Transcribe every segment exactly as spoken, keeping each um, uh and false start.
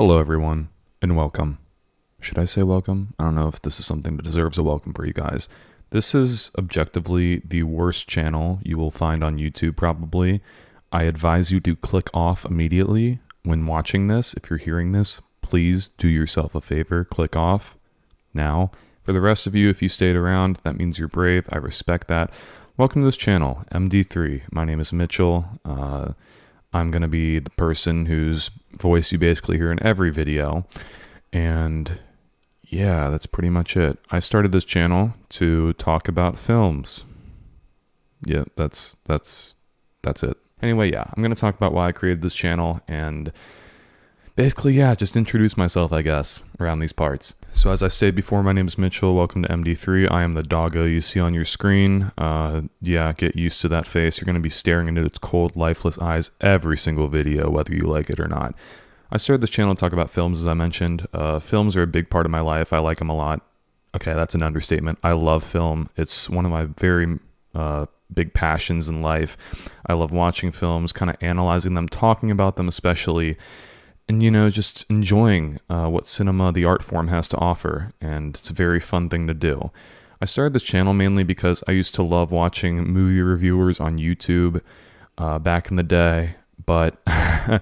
Hello everyone, and welcome. Should I say welcome? I don't know if this is something that deserves a welcome for you guys. This is objectively the worst channel you will find on YouTube probably. I advise you to click off immediately when watching this. If you're hearing this, please do yourself a favor, click off now. For the rest of you, if you stayed around, that means you're brave. I respect that. Welcome to this channel, M D three. My name is Mitchell. Uh, I'm going to be the person who's voice you basically hear in every video, and yeah, that's pretty much it. I started this channel to talk about films. Yeah, that's that's that's it. Anyway, yeah, I'm gonna talk about why I created this channel and basically, yeah, just introduce myself, I guess, around these parts. So as I stated before, my name is Mitchell. Welcome to M D three. I am the doggo you see on your screen. Uh, yeah, get used to that face. You're going to be staring into its cold, lifeless eyes every single video, whether you like it or not. I started this channel to talk about films, as I mentioned. Uh, films are a big part of my life. I like them a lot. Okay, that's an understatement. I love film. It's one of my very... Uh, big passions in life. I love watching films, kind of analyzing them, talking about them especially, and, you know, just enjoying uh, what cinema, the art form, has to offer, and it's a very fun thing to do. I started this channel mainly because I used to love watching movie reviewers on YouTube uh, back in the day, but I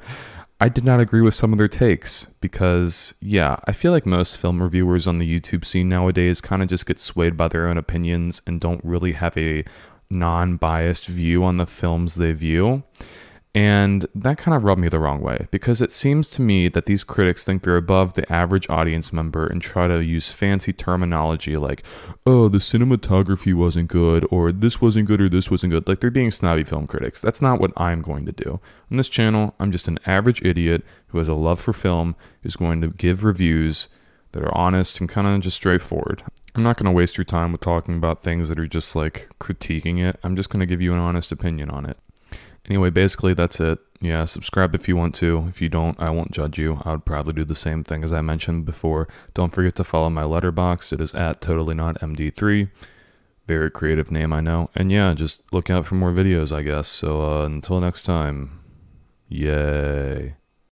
did not agree with some of their takes because, yeah, I feel like most film reviewers on the YouTube scene nowadays kind of just get swayed by their own opinions and don't really have a non-biased view on the films they view, and that kind of rubbed me the wrong way, because it seems to me that these critics think they're above the average audience member and try to use fancy terminology like, oh, the cinematography wasn't good, or this wasn't good, or this wasn't good, like they're being snobby film critics. That's not what I'm going to do on this channel. I'm just an average idiot who has a love for film, who's going to give reviews that are honest and kind of just straightforward. I'm not going to waste your time with talking about things that are just like critiquing it. I'm just going to give you an honest opinion on it. Anyway, basically that's it. Yeah, subscribe if you want to. If you don't, I won't judge you. I would probably do the same thing as I mentioned before. Don't forget to follow my Letterboxd. It is at totally not M D three. Very creative name, I know. And yeah, just look out for more videos, I guess. So uh, until next time, yay.